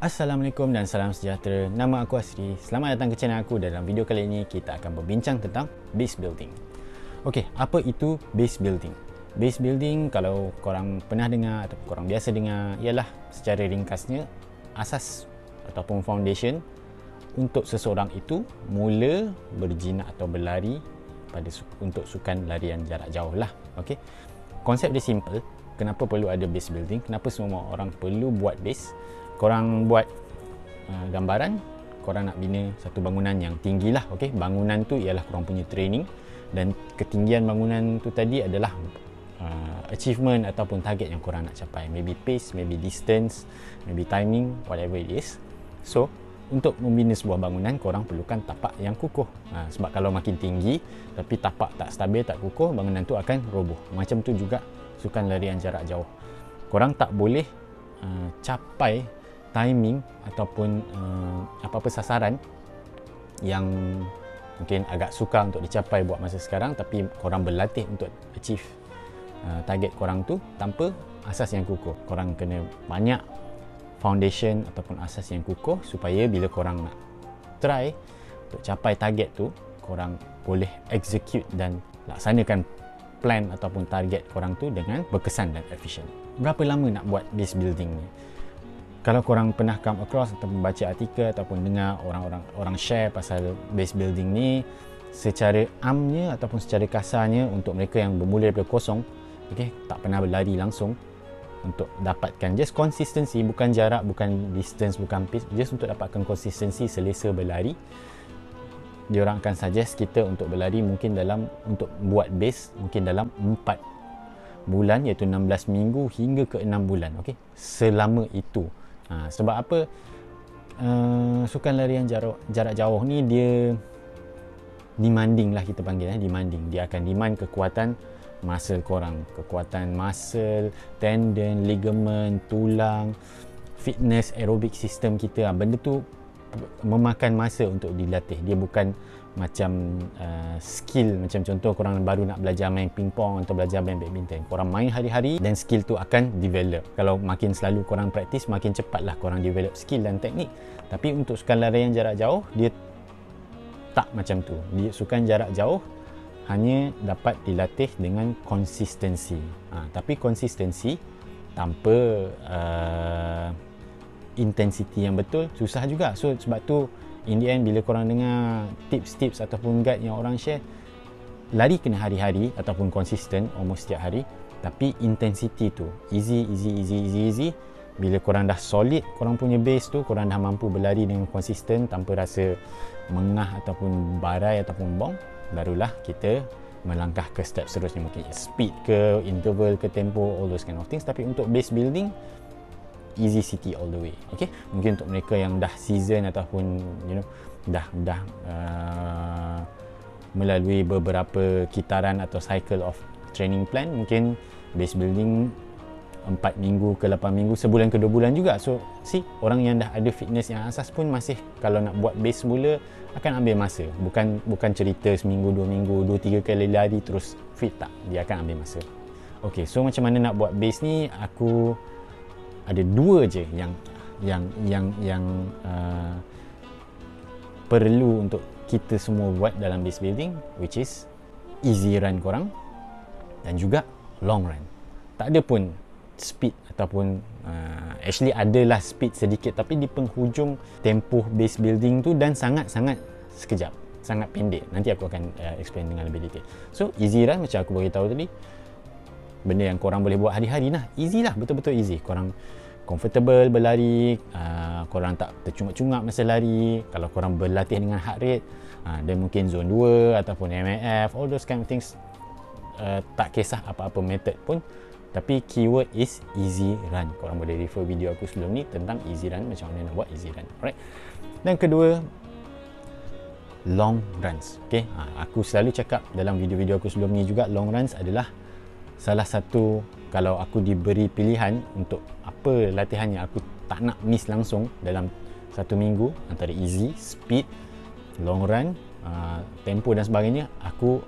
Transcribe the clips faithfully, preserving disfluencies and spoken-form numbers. Assalamualaikum dan salam sejahtera. Nama aku Asri. Selamat datang ke channel aku. Dalam video kali ini kita akan berbincang tentang base building. Okey, apa itu base building? Base building, kalau korang pernah dengar atau korang biasa dengar, ialah secara ringkasnya asas ataupun foundation untuk seseorang itu mula berjinak atau berlari pada untuk sukan larian jarak jauh lah. Okey. Konsep dia simple. Kenapa perlu ada base building? Kenapa semua orang perlu buat base? Korang buat uh, gambaran, korang nak bina satu bangunan yang tinggi lah. Okay? Bangunan tu ialah korang punya training, dan ketinggian bangunan tu tadi adalah uh, achievement ataupun target yang korang nak capai. Maybe pace, maybe distance, maybe timing, whatever it is. So, untuk membina sebuah bangunan, korang perlukan tapak yang kukuh. Uh, sebab kalau makin tinggi, tapi tapak tak stabil, tak kukuh, bangunan tu akan roboh. Macam tu juga sukan larian jarak jauh. Korang tak boleh uh, capai timing ataupun uh, apa-apa sasaran yang mungkin agak sukar untuk dicapai buat masa sekarang, tapi korang berlatih untuk achieve uh, target korang tu tanpa asas yang kukuh. Korang kena banyak foundation ataupun asas yang kukuh supaya bila korang nak try untuk capai target tu, korang boleh execute dan laksanakan plan ataupun target korang tu dengan berkesan dan efisien. Berapa lama nak buat base building ni? Kalau korang pernah come across atau membaca artikel ataupun dengar orang-orang orang share pasal base building ni, secara amnya ataupun secara kasarnya, untuk mereka yang bermula daripada kosong, okay, tak pernah berlari langsung, untuk dapatkan just konsistensi, bukan jarak, bukan distance, bukan pace, just untuk dapatkan konsistensi selesa berlari, diorang akan suggest kita untuk berlari mungkin dalam, untuk buat base mungkin dalam empat bulan, iaitu enam belas minggu hingga ke enam bulan. Okay? Selama itu. Ha, sebab apa? Uh, sukan larian jarak, jarak jauh ni dia demanding lah, kita panggil eh, demanding. Dia akan demand kekuatan muscle korang, kekuatan muscle, tendon, ligament, tulang, fitness, aerobic system kita. Benda tu memakan masa untuk dilatih. Dia bukan macam uh, skill, macam contoh korang baru nak belajar main pingpong atau belajar main badminton. Korang main hari-hari dan skill tu akan develop. Kalau makin selalu korang praktis, makin cepatlah korang develop skill dan teknik. Tapi untuk sukan larian jarak jauh, dia tak macam tu. Dia sukan jarak jauh hanya dapat dilatih dengan konsistensi. Ha, tapi konsistensi tanpa uh, intensiti yang betul susah juga. So sebab tu in the end, bila korang dengar tips-tips ataupun guide yang orang share, lari kena hari-hari ataupun konsisten almost setiap hari, tapi intensity tu easy, easy, easy, easy, easy. Bila korang dah solid, korang punya base tu, korang dah mampu berlari dengan konsisten tanpa rasa mengah ataupun barai ataupun bong, barulah kita melangkah ke step seterusnya, mungkin speed ke, interval ke, tempo, all those kind of things. Tapi untuk base building, easy city all the way. Okay? Mungkin untuk mereka yang dah season ataupun you know dah dah uh, melalui beberapa kitaran atau cycle of training plan, mungkin base building empat minggu ke lapan minggu, sebulan ke dua bulan juga. So see, orang yang dah ada fitness yang asas pun masih, kalau nak buat base mula akan ambil masa. Bukan bukan cerita seminggu, dua minggu, dua tiga kali lari terus fit, tak. Dia akan ambil masa. Okey, so macam mana nak buat base ni? Aku ada dua je yang yang yang yang uh, perlu untuk kita semua buat dalam base building, which is easy run korang dan juga long run. Tak ada pun speed ataupun uh, actually adalah speed sedikit, tapi di penghujung tempoh base building tu dan sangat-sangat sekejap, sangat pendek. Nanti aku akan uh, explain dengan lebih detail. So easy run, macam aku beritahu tadi, benda yang korang boleh buat hari-hari lah. Easy lah, betul-betul easy. Korang comfortable berlari, uh, korang tak tercungap-cungap masa lari. Kalau korang berlatih dengan heart rate uh, dan mungkin zone dua ataupun M A F, all those kind of things, uh, tak kisah apa-apa method pun, tapi keyword is easy run. Korang boleh refer video aku sebelum ni tentang easy run, macam mana nak buat easy run. Alright. Dan kedua, long runs. Okay? Uh, aku selalu cakap dalam video-video aku sebelum ni juga, long runs adalah salah satu, kalau aku diberi pilihan untuk apa latihan yang aku tak nak miss langsung dalam satu minggu, antara easy, speed, long run, uh, tempo dan sebagainya, aku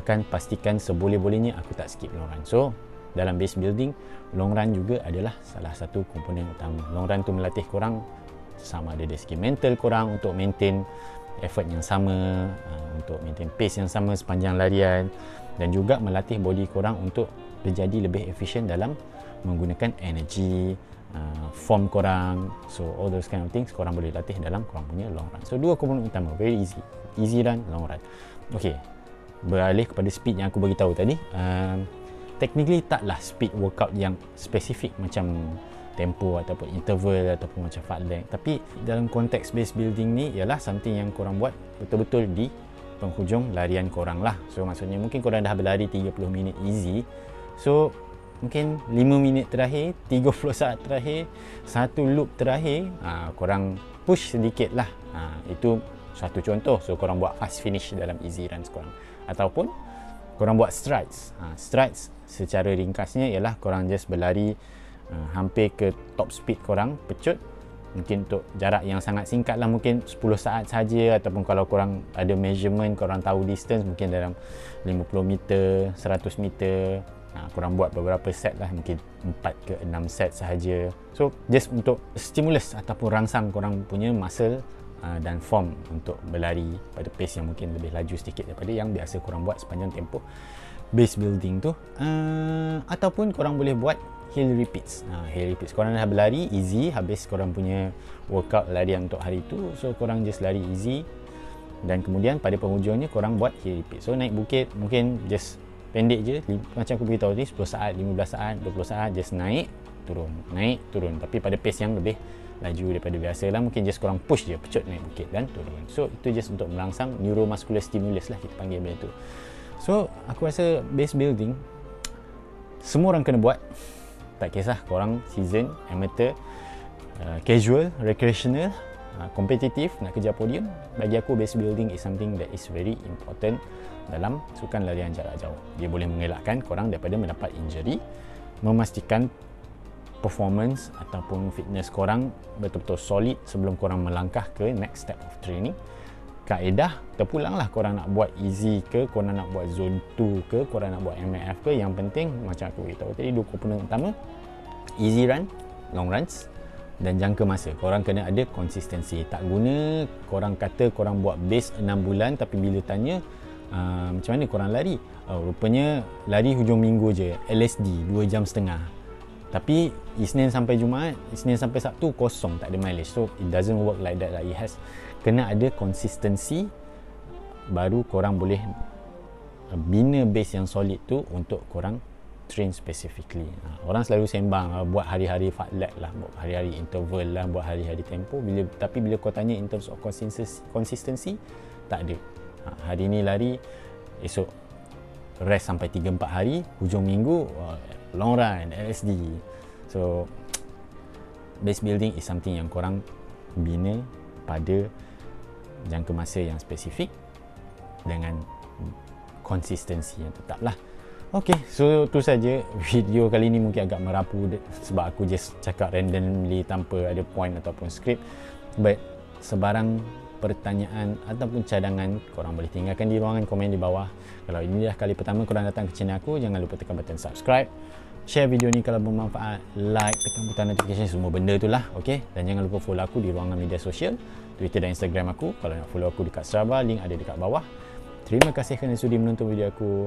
akan pastikan seboleh-bolehnya aku tak skip long run. So dalam base building, long run juga adalah salah satu komponen utama. Long run tu melatih korang sama ada dari segi mental korang untuk maintain effort yang sama, untuk maintain pace yang sama sepanjang larian, dan juga melatih body korang untuk menjadi lebih efisien dalam menggunakan energy, form korang. So all those kind of things korang boleh latih dalam korang punya long run. So dua komponen utama, very easy, easy run, long run. Okay, beralih kepada speed yang aku bagi tahu tadi. um, Technically taklah speed workout yang spesifik macam tempo ataupun interval ataupun macam fartlek, tapi dalam konteks base building ni ialah something yang korang buat betul-betul di penghujung larian korang lah. So maksudnya mungkin korang dah berlari tiga puluh minit easy, so mungkin lima minit terakhir, tiga puluh saat terakhir, satu loop terakhir, aa, korang push sedikit lah. Aa, itu satu contoh. So korang buat fast finish dalam easy runs korang, ataupun korang buat strides. Ha, strides secara ringkasnya ialah korang just berlari uh, hampir ke top speed korang, pecut, mungkin untuk jarak yang sangat singkat lah, mungkin sepuluh saat saja, ataupun kalau korang ada measurement, korang tahu distance, mungkin dalam lima puluh meter, seratus meter. Ha, korang buat beberapa set lah, mungkin empat ke enam set sahaja. So just untuk stimulus ataupun rangsang korang punya muscle dan form untuk berlari pada pace yang mungkin lebih laju sedikit daripada yang biasa korang buat sepanjang tempoh base building tu. Uh, ataupun korang boleh buat hill repeats. Uh, hill repeats, korang dah berlari easy, habis korang punya workout larian untuk hari tu, so korang just lari easy, dan kemudian pada penghujungnya korang buat hill repeats. So naik bukit mungkin just pendek je, macam aku beritahu ni, sepuluh saat, lima belas saat, dua puluh saat, just naik turun, naik turun, tapi pada pace yang lebih laju daripada biasa lah. Mungkin just korang push je, pecut naik bukit dan turun. So itu just untuk merangsang neuromuscular stimulus lah, kita panggil benda tu. So aku rasa base building semua orang kena buat, tak kisah korang season, amateur, uh, casual, recreational, uh, competitive, nak kejar podium. Bagi aku base building is something that is very important dalam sukan larian jarak jauh. Dia boleh mengelakkan korang daripada mendapat injury, memastikan performance ataupun fitness korang betul-betul solid sebelum korang melangkah ke next step of training. Kaedah terpulanglah, korang nak buat easy ke, korang nak buat zone dua ke, korang nak buat M A F ke, yang penting macam aku beritahu tadi, dua komponen utama, easy run, long runs, dan jangka masa. Korang kena ada konsistensi. Tak guna korang kata korang buat base enam bulan, tapi bila tanya uh, macam mana korang lari, oh, rupanya lari hujung minggu je, L S D dua jam setengah, tapi Isnin sampai Jumaat, Isnin sampai Sabtu kosong, tak ada mileage. So it doesn't work like that lah. It has kena ada konsistensi, baru korang boleh bina base yang solid tu untuk korang train specifically. Orang selalu sembang buat hari-hari fartlek lah, buat hari-hari interval lah, buat hari-hari tempo, bila tapi bila kau tanya in terms of consistency, consistency tak ada. Hari ni lari, esok rest sampai tiga empat hari, hujung minggu long run, L S D. So base building is something yang korang bina pada jangka masa yang spesifik dengan konsistensi yang tetap lah. Okay, so tu saja video kali ni, mungkin agak merapu sebab aku just cakap randomly tanpa ada point ataupun skrip. But sebarang pertanyaan ataupun cadangan korang boleh tinggalkan di ruangan komen di bawah. Kalau ini dah kali pertama korang datang ke channel aku, jangan lupa tekan button subscribe, share video ni kalau bermanfaat, like, tekan butang notification, semua benda tu lah. Okay, dan jangan lupa follow aku di ruangan media sosial, Twitter dan Instagram aku. Kalau nak follow aku dekat Strava, link ada dekat bawah. Terima kasih kerana sudi menonton video aku.